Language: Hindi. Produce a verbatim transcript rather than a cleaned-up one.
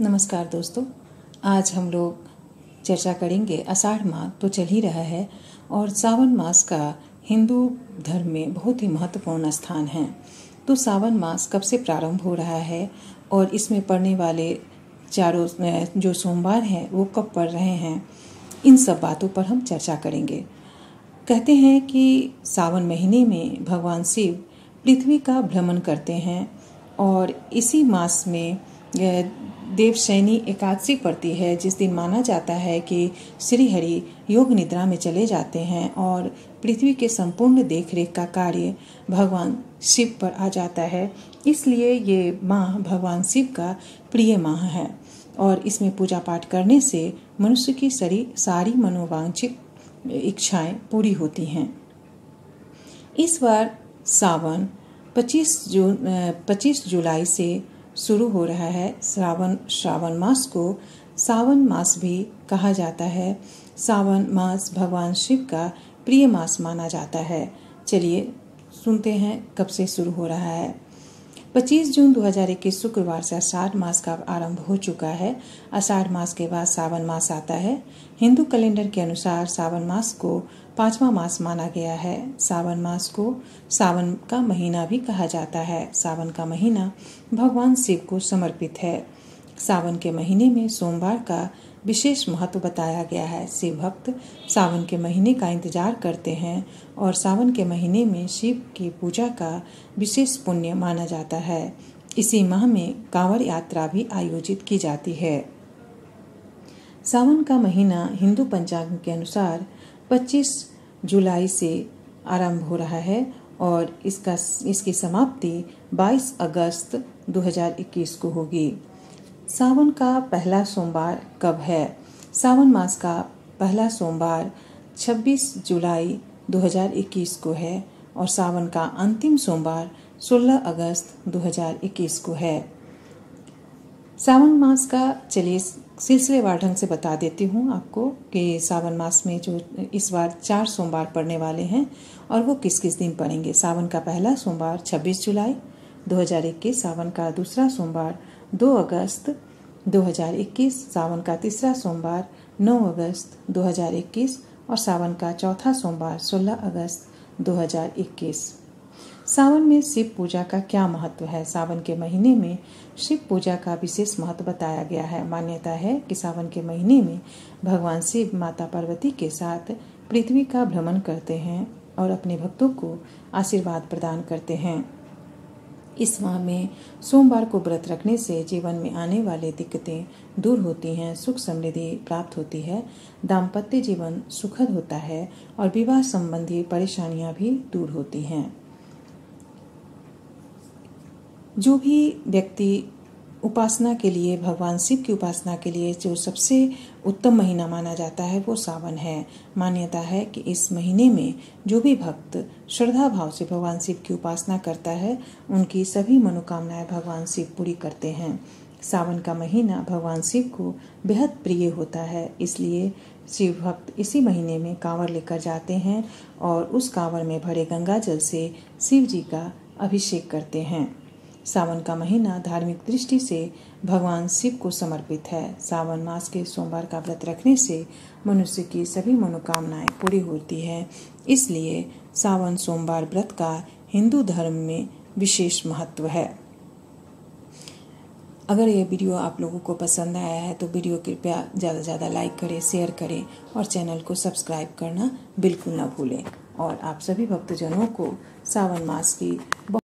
नमस्कार दोस्तों, आज हम लोग चर्चा करेंगे। आषाढ़ माह तो चल ही रहा है और सावन मास का हिंदू धर्म में बहुत ही महत्वपूर्ण स्थान है। तो सावन मास कब से प्रारंभ हो रहा है और इसमें पड़ने वाले चारों जो सोमवार हैं वो कब पड़ रहे हैं, इन सब बातों पर हम चर्चा करेंगे। कहते हैं कि सावन महीने में भगवान शिव पृथ्वी का भ्रमण करते हैं और इसी मास में देवशयनी एकादशी पड़ती है, जिस दिन माना जाता है कि श्री हरि योग निद्रा में चले जाते हैं और पृथ्वी के संपूर्ण देखरेख का कार्य भगवान शिव पर आ जाता है। इसलिए ये माह भगवान शिव का प्रिय माह है और इसमें पूजा पाठ करने से मनुष्य की सारी सारी मनोवांछित इच्छाएं पूरी होती हैं। इस बार सावन पच्चीस जुलाई से शुरू हो रहा है। श्रावण श्रावण मास को सावन मास भी कहा जाता है। सावन मास भगवान शिव का प्रिय मास माना जाता है। चलिए सुनते हैं कब से शुरू हो रहा है। पच्चीस जून दो हज़ार इक्कीस शुक्रवार से आषाढ़ मास का आरंभ हो चुका है। आषाढ़ मास के बाद सावन मास आता है। हिंदू कैलेंडर के अनुसार सावन मास को पांचवा मास माना गया है। सावन मास को सावन का महीना भी कहा जाता है। सावन का महीना भगवान शिव को समर्पित है। सावन के महीने में सोमवार का विशेष महत्व बताया गया है। शिव भक्त सावन के महीने का इंतजार करते हैं और सावन के महीने में शिव की पूजा का विशेष पुण्य माना जाता है। इसी माह में कांवड़ यात्रा भी आयोजित की जाती है। सावन का महीना हिंदू पंचांग के अनुसार पच्चीस जुलाई से आरंभ हो रहा है और इसका इसकी समाप्ति बाईस अगस्त दो हज़ार इक्कीस को होगी। सावन का पहला सोमवार कब है? सावन मास का पहला सोमवार छब्बीस जुलाई दो हज़ार इक्कीस को है और सावन का अंतिम सोमवार सोलह अगस्त दो हज़ार इक्कीस को है। सावन मास का चलिए सिलसिलेवार ढंग से बता देती हूँ आपको कि सावन मास में जो इस बार चार सोमवार पड़ने वाले हैं और वो किस किस दिन पड़ेंगे। सावन का पहला सोमवार छब्बीस जुलाई दो हज़ार इक्कीस, सावन का दूसरा सोमवार दो अगस्त दो हज़ार इक्कीस, सावन का तीसरा सोमवार नौ अगस्त दो हज़ार इक्कीस और सावन का चौथा सोमवार सोलह अगस्त दो हज़ार इक्कीस। सावन में शिव पूजा का क्या महत्व है? सावन के महीने में शिव पूजा का विशेष महत्व बताया गया है। मान्यता है कि सावन के महीने में भगवान शिव माता पार्वती के साथ पृथ्वी का भ्रमण करते हैं और अपने भक्तों को आशीर्वाद प्रदान करते हैं। इस माह में सोमवार को व्रत रखने से जीवन में आने वाले दिक्कतें दूर होती हैं, सुख समृद्धि प्राप्त होती है, दाम्पत्य जीवन सुखद होता है और विवाह संबंधी परेशानियां भी दूर होती हैं। जो भी व्यक्ति उपासना के लिए, भगवान शिव की उपासना के लिए जो सबसे उत्तम महीना माना जाता है वो सावन है। मान्यता है कि इस महीने में जो भी भक्त श्रद्धा भाव से भगवान शिव की उपासना करता है उनकी सभी मनोकामनाएं भगवान शिव पूरी करते हैं। सावन का महीना भगवान शिव को बेहद प्रिय होता है, इसलिए शिव भक्त इसी महीने में कांवड़ लेकर जाते हैं और उस कांवड़ में भरे गंगा जल से शिव जी का अभिषेक करते हैं। सावन का महीना धार्मिक दृष्टि से भगवान शिव को समर्पित है। सावन मास के सोमवार का व्रत रखने से मनुष्य की सभी मनोकामनाएं पूरी होती है, इसलिए सावन सोमवार व्रत का हिंदू धर्म में विशेष महत्व है। अगर यह वीडियो आप लोगों को पसंद आया है तो वीडियो कृपया ज़्यादा से ज़्यादा लाइक करें, शेयर करें और चैनल को सब्सक्राइब करना बिल्कुल ना भूलें। और आप सभी भक्तजनों को सावन मास की